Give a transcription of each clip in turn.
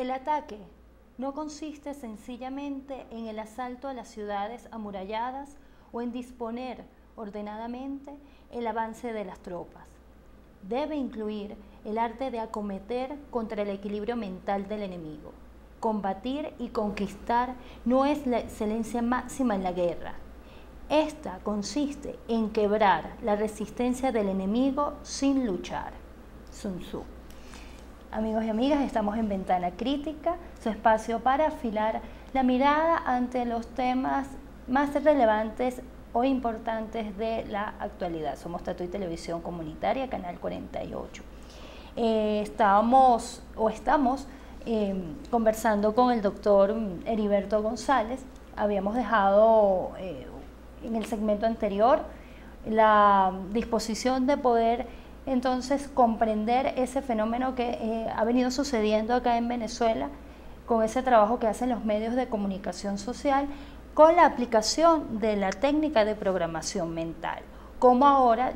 El ataque no consiste sencillamente en el asalto a las ciudades amuralladas o en disponer ordenadamente el avance de las tropas. Debe incluir el arte de acometer contra el equilibrio mental del enemigo. Combatir y conquistar no es la excelencia máxima en la guerra. Esta consiste en quebrar la resistencia del enemigo sin luchar. Sun Tzu. Amigos y amigas, estamos en Ventana Crítica, su espacio para afilar la mirada ante los temas más relevantes o importantes de la actualidad. Somos Tatuy Televisión Comunitaria, Canal 48. Estamos conversando con el doctor Heriberto González. Habíamos dejado en el segmento anterior la disposición de poder entonces comprender ese fenómeno que ha venido sucediendo acá en Venezuela con ese trabajo que hacen los medios de comunicación social con la aplicación de la técnica de programación mental. Como ahora,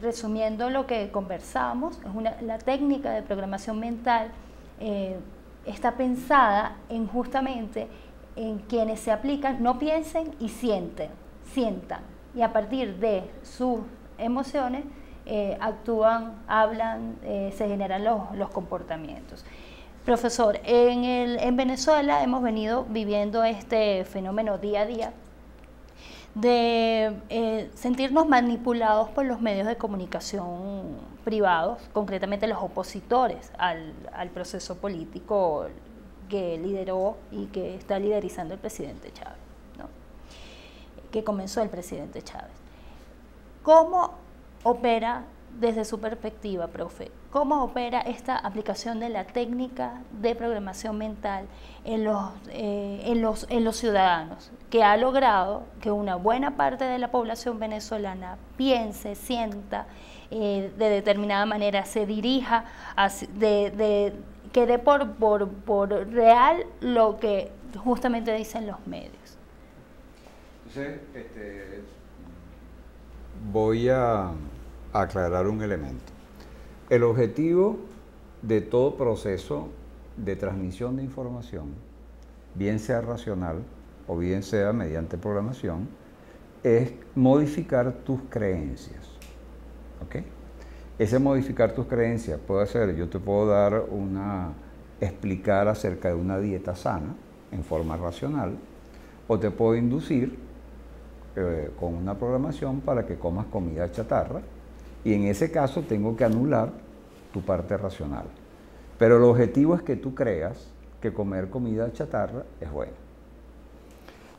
resumiendo lo que conversamos, la técnica de programación mental está pensada en justamente en quienes se aplican, no piensen y sientan, y a partir de sus emociones actúan, hablan, se generan los comportamientos. Profesor, en Venezuela hemos venido viviendo este fenómeno día a día de sentirnos manipulados por los medios de comunicación privados, concretamente los opositores al proceso político que lideró y que está liderizando el presidente Chávez, ¿no? Que comenzó el presidente Chávez. ¿Cómo opera desde su perspectiva, profe? ¿Cómo opera esta aplicación de la técnica de programación mental en los ciudadanos, que ha logrado que una buena parte de la población venezolana piense, sienta, de determinada manera se dirija, que dé por real lo que justamente dicen los medios? Entonces, voy a aclarar un elemento. El objetivo de todo proceso de transmisión de información, bien sea racional o bien sea mediante programación, es modificar tus creencias. ¿Ok? Ese modificar tus creencias puede ser, yo te puedo dar explicar acerca de una dieta sana en forma racional, o te puedo inducir con una programación para que comas comida chatarra, y en ese caso tengo que anular tu parte racional. Pero el objetivo es que tú creas que comer comida chatarra es bueno.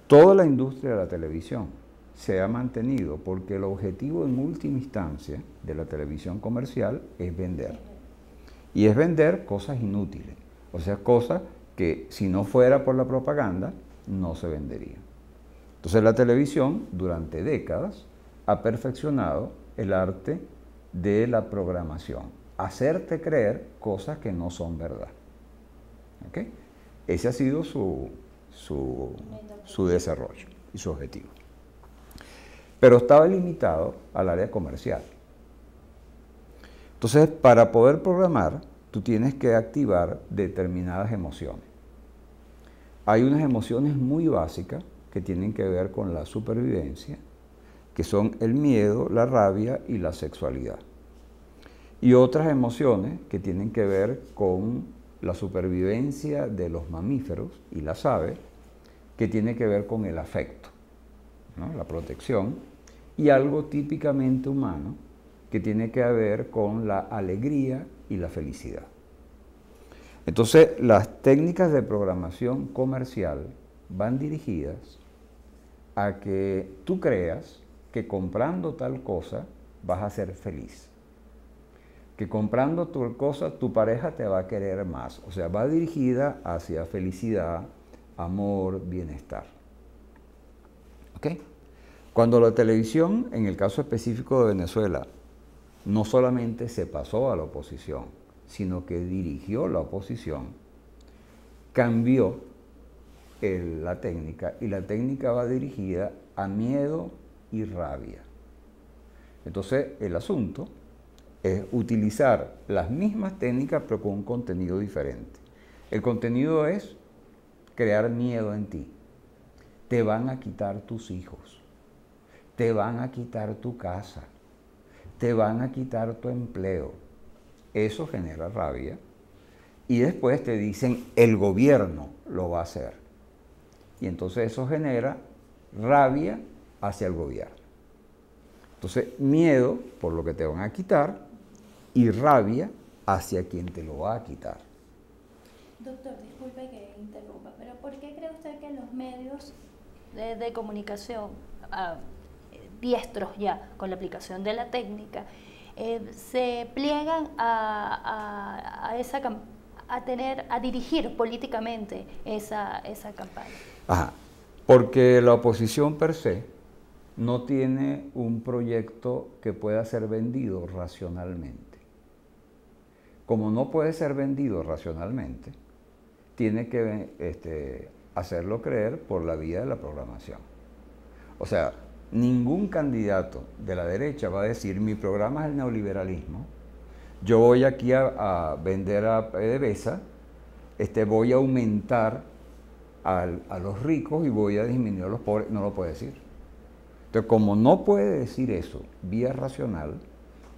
Toda la industria de la televisión se ha mantenido porque el objetivo en última instancia de la televisión comercial es vender. Y es vender cosas inútiles, o sea, cosas que si no fuera por la propaganda no se venderían. Entonces la televisión durante décadas ha perfeccionado el arte de la programación, hacerte creer cosas que no son verdad. ¿Okay? Ese ha sido su desarrollo y su objetivo. Pero estaba limitado al área comercial. Entonces, para poder programar, tú tienes que activar determinadas emociones. Hay unas emociones muy básicas que tienen que ver con la supervivencia, que son el miedo, la rabia y la sexualidad. Y otras emociones que tienen que ver con la supervivencia de los mamíferos y las aves, que tiene que ver con el afecto, ¿no? La protección, y algo típicamente humano que tiene que ver con la alegría y la felicidad. Entonces, las técnicas de programación comercial van dirigidas a que tú creas que comprando tal cosa vas a ser feliz, que comprando tal cosa tu pareja te va a querer más, o sea, va dirigida hacia felicidad, amor, bienestar. ¿Ok? Cuando la televisión, en el caso específico de Venezuela, no solamente se pasó a la oposición, sino que dirigió la oposición, cambió la técnica, y la técnica va dirigida a miedo y rabia. Entonces, el asunto es utilizar las mismas técnicas pero con un contenido diferente. El contenido es crear miedo en ti. Te van a quitar tus hijos, te van a quitar tu casa, te van a quitar tu empleo. Eso genera rabia. Y después te dicen, el gobierno lo va a hacer. Y entonces eso genera rabia hacia el gobierno. Entonces, miedo por lo que te van a quitar y rabia hacia quien te lo va a quitar. Doctor, disculpe que interrumpa, pero ¿por qué cree usted que los medios de comunicación diestros ya con la aplicación de la técnica se pliegan a dirigir políticamente esa campaña? Ajá. Porque la oposición per se no tiene un proyecto que pueda ser vendido racionalmente. Como no puede ser vendido racionalmente, tiene que hacerlo creer por la vía de la programación. O sea, ningún candidato de la derecha va a decir, mi programa es el neoliberalismo, yo voy aquí a vender a PDVSA, voy a aumentar a los ricos y voy a disminuir a los pobres. No lo puede decir. Entonces, como no puede decir eso vía racional,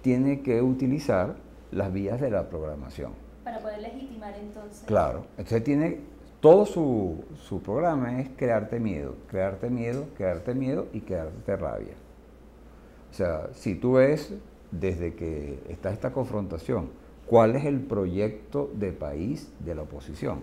tiene que utilizar las vías de la programación. Para poder legitimar entonces. Claro, entonces tiene todo su programa es crearte miedo, crearte miedo, crearte miedo y crearte rabia. O sea, si tú ves desde que está esta confrontación, ¿cuál es el proyecto de país de la oposición?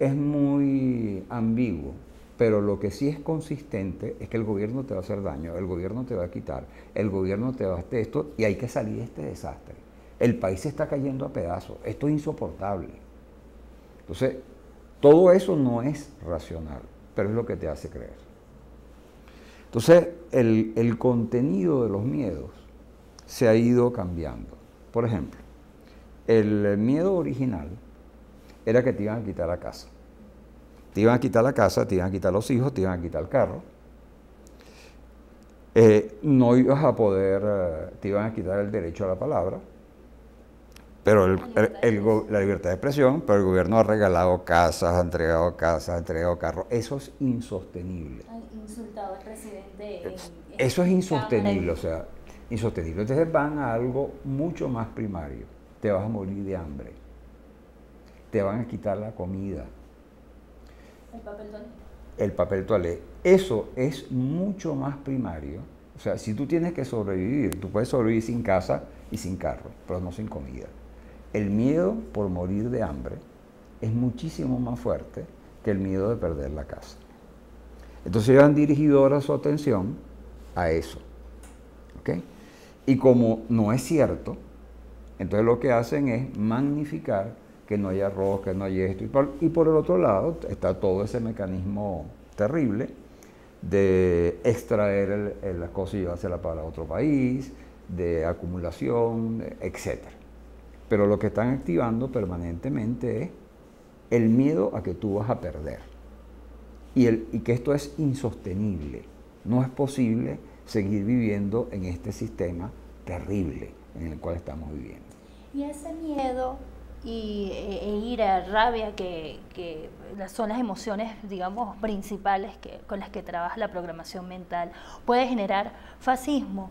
Es muy ambiguo, pero lo que sí es consistente es que el gobierno te va a hacer daño, el gobierno te va a quitar, el gobierno te va a hacer esto y hay que salir de este desastre. El país se está cayendo a pedazos, esto es insoportable. Entonces, todo eso no es racional, pero es lo que te hace creer. Entonces, el contenido de los miedos se ha ido cambiando. Por ejemplo, el miedo original era que te iban a quitar la casa. Te iban a quitar la casa, te iban a quitar los hijos, te iban a quitar el carro. No ibas a poder, te iban a quitar el derecho a la palabra. Pero la libertad de expresión, pero el gobierno ha regalado casas, ha entregado casas, ha entregado carros. Eso es insostenible. Han insultado al presidente. Eso es insostenible, o sea, insostenible. Entonces van a algo mucho más primario. Te vas a morir de hambre. Te van a quitar la comida. El papel toalé. El papel toalé. Eso es mucho más primario. O sea, si tú tienes que sobrevivir, tú puedes sobrevivir sin casa y sin carro, pero no sin comida. El miedo por morir de hambre es muchísimo más fuerte que el miedo de perder la casa. Entonces ellos han dirigido ahora su atención a eso. ¿Okay? Y como no es cierto, entonces lo que hacen es magnificar que no hay arroz, que no hay esto. Y por el otro lado está todo ese mecanismo terrible de extraer las cosas y llevárselas para otro país, de acumulación, etcétera. Pero lo que están activando permanentemente es el miedo a que tú vas a perder y que esto es insostenible. No es posible seguir viviendo en este sistema terrible en el cual estamos viviendo. Y ese miedo e ira, rabia, que son las emociones, digamos, principales con las que trabaja la programación mental, puede generar fascismo.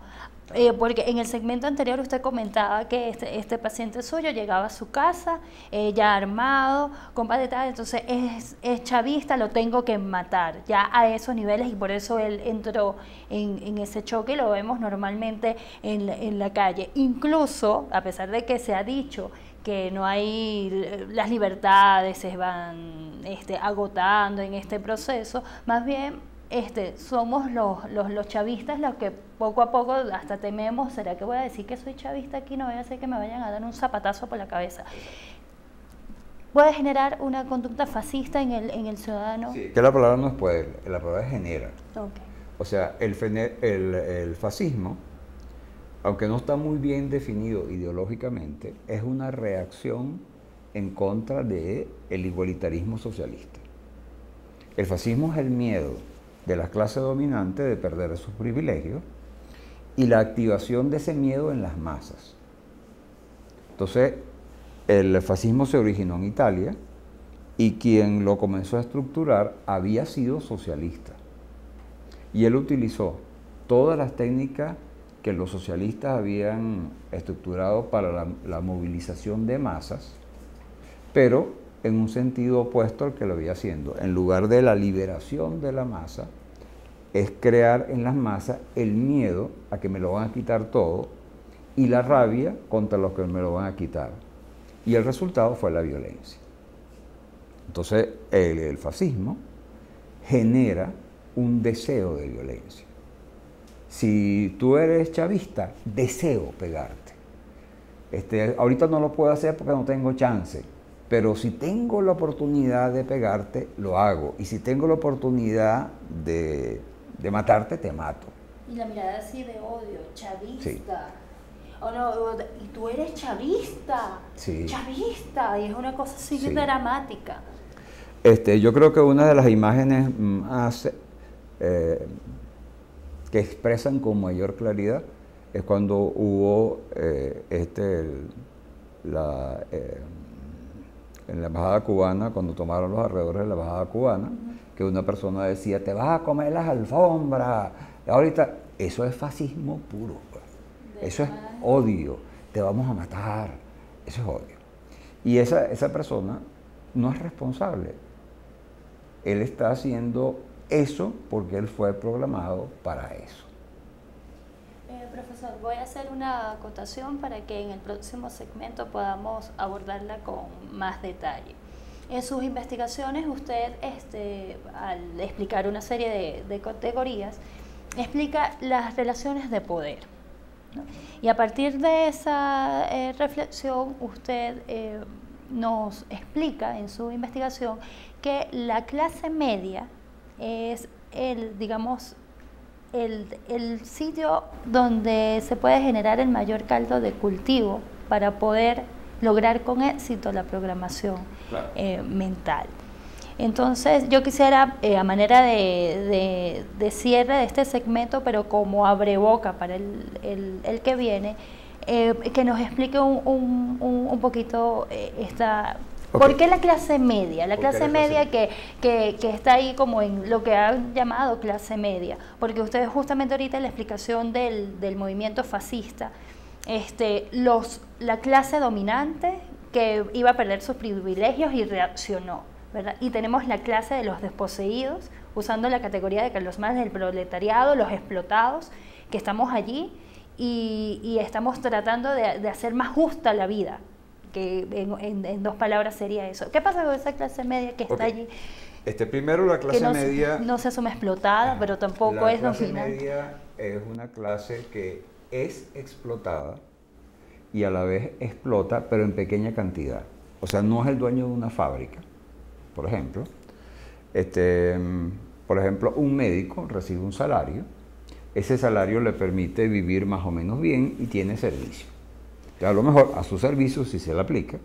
Porque en el segmento anterior usted comentaba que este paciente suyo llegaba a su casa ya armado, con paletas, entonces es chavista, lo tengo que matar ya a esos niveles, y por eso él entró en ese choque y lo vemos normalmente en la calle. Incluso, a pesar de que se ha dicho que no hay, las libertades se van agotando en este proceso, más bien somos los chavistas los que poco a poco hasta tememos, ¿será que voy a decir que soy chavista aquí? No voy a hacer que me vayan a dar un zapatazo por la cabeza. ¿Puede generar una conducta fascista en el ciudadano? Sí, que la palabra no es poder, la palabra es genera. Okay. O sea, el fascismo, aunque no está muy bien definido ideológicamente, es una reacción en contra del igualitarismo socialista. El fascismo es el miedo de la clase dominante de perder sus privilegios y la activación de ese miedo en las masas. Entonces, El fascismo se originó en Italia y quien lo comenzó a estructurar había sido socialista. Y él utilizó todas las técnicas que los socialistas habían estructurado para la movilización de masas, pero en un sentido opuesto al que lo había haciendo. En lugar de la liberación de la masa, es crear en las masas el miedo a que me lo van a quitar todo y la rabia contra los que me lo van a quitar. Y el resultado fue la violencia. Entonces, el fascismo genera un deseo de violencia. Si tú eres chavista, deseo pegarte. Ahorita no lo puedo hacer porque no tengo chance, pero si tengo la oportunidad de pegarte, lo hago. Y si tengo la oportunidad de matarte, te mato. Y la mirada así de odio, chavista. Sí. Oh, no, y tú eres chavista. Sí. Chavista. Y es una cosa así sí. Dramática. Yo creo que una de las imágenes más... que expresan con mayor claridad es cuando hubo en la embajada cubana, cuando tomaron los alrededores de la embajada cubana, que una persona decía, te vas a comer las alfombras, ahorita, eso es fascismo puro, eso es odio, te vamos a matar, eso es odio. Y esa persona no es responsable, él está haciendo eso porque él fue programado para eso. Profesor, voy a hacer una acotación para que en el próximo segmento podamos abordarla con más detalle. En sus investigaciones usted, al explicar una serie de categorías, explica las relaciones de poder. Y a partir de esa reflexión usted nos explica en su investigación que la clase media es el sitio donde se puede generar el mayor caldo de cultivo para poder lograr con éxito la programación claro. Mental. Entonces yo quisiera, a manera de cierre de este segmento, pero como abreboca para el que viene, que nos explique un poquito esta... Okay. ¿Por qué la clase media? La clase media que está ahí como en lo que han llamado clase media, porque ustedes justamente ahorita en la explicación del movimiento fascista, la clase dominante que iba a perder sus privilegios y reaccionó, ¿verdad? Y tenemos la clase de los desposeídos, usando la categoría de Carlos Marx del proletariado, los explotados, que estamos allí y estamos tratando de hacer más justa la vida. Que en dos palabras sería eso. ¿Qué pasa con esa clase media que está allí? Primero, la clase media... No se asume explotada, pero tampoco es dominante. La clase media es una clase que es explotada y a la vez explota, pero en pequeña cantidad. O sea, no es el dueño de una fábrica, por ejemplo. Por ejemplo, un médico recibe un salario. Ese salario le permite vivir más o menos bien y tiene servicio. A lo mejor a su servicio si se le aplica,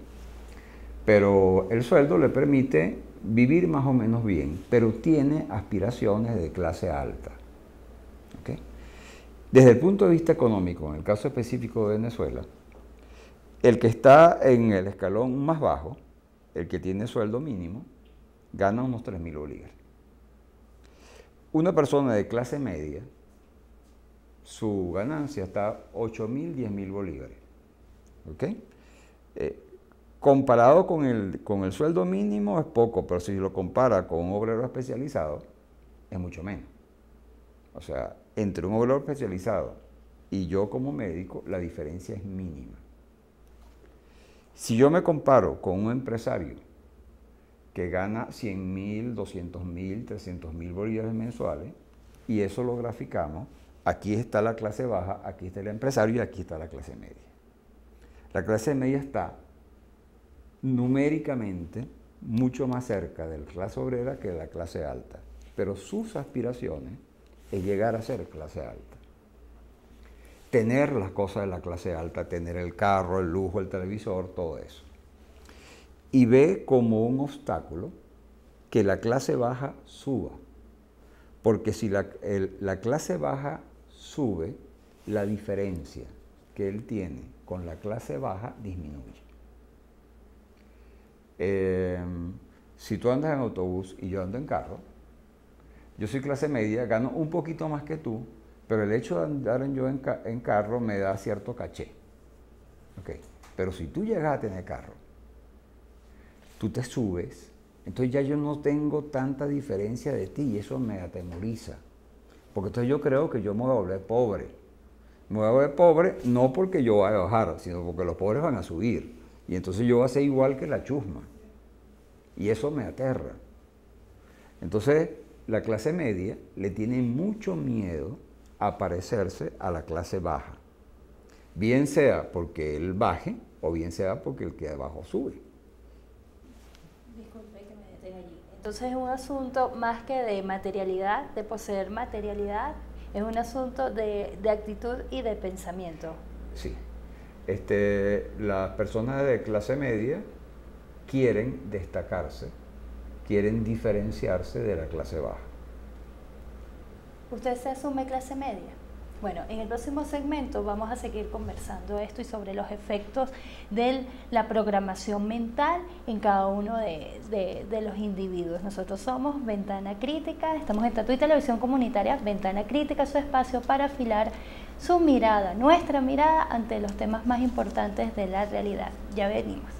pero el sueldo le permite vivir más o menos bien, pero tiene aspiraciones de clase alta. ¿Okay? Desde el punto de vista económico, en el caso específico de Venezuela, el que está en el escalón más bajo, el que tiene sueldo mínimo, gana unos 3.000 bolívares. Una persona de clase media, su ganancia está 8.000, 10.000 bolívares. ¿Okay? Comparado con el sueldo mínimo es poco, pero si lo compara con un obrero especializado es mucho menos. O sea, entre un obrero especializado y yo como médico, la diferencia es mínima. Si yo me comparo con un empresario que gana 100.000, 200.000, 300.000 bolívares mensuales, y eso lo graficamos, aquí está la clase baja, aquí está el empresario y aquí está la clase media. La clase media está numéricamente mucho más cerca de la clase obrera que de la clase alta, pero sus aspiraciones es llegar a ser clase alta. Tener las cosas de la clase alta, tener el carro, el lujo, el televisor, todo eso. Y ve como un obstáculo que la clase baja suba, porque si la clase baja sube, la diferencia que él tiene con la clase baja disminuye. Si tú andas en autobús y yo ando en carro, yo soy clase media, gano un poquito más que tú, pero el hecho de andar yo en carro me da cierto caché. Okay. Pero si tú llegas a tener carro, tú te subes, entonces ya yo no tengo tanta diferencia de ti y eso me atemoriza. Porque entonces yo creo que yo me voy a volver pobre. Me voy a volver pobre no porque yo vaya a bajar, sino porque los pobres van a subir. Y entonces yo voy a ser igual que la chusma. Y eso me aterra. Entonces, la clase media le tiene mucho miedo a parecerse a la clase baja. Bien sea porque él baje o bien sea porque el que abajo sube. Disculpe que me detenga allí. Entonces es un asunto más que de materialidad, de poseer materialidad, es un asunto de actitud y de pensamiento. Sí. Las personas de clase media quieren destacarse, quieren diferenciarse de la clase baja. ¿Usted se asume clase media? Bueno, en el próximo segmento vamos a seguir conversando esto y sobre los efectos de la programación mental en cada uno de los individuos. Nosotros somos Ventana Crítica, estamos en Tatuy Televisión Comunitaria, Ventana Crítica, su espacio para afilar su mirada, nuestra mirada ante los temas más importantes de la realidad. Ya venimos.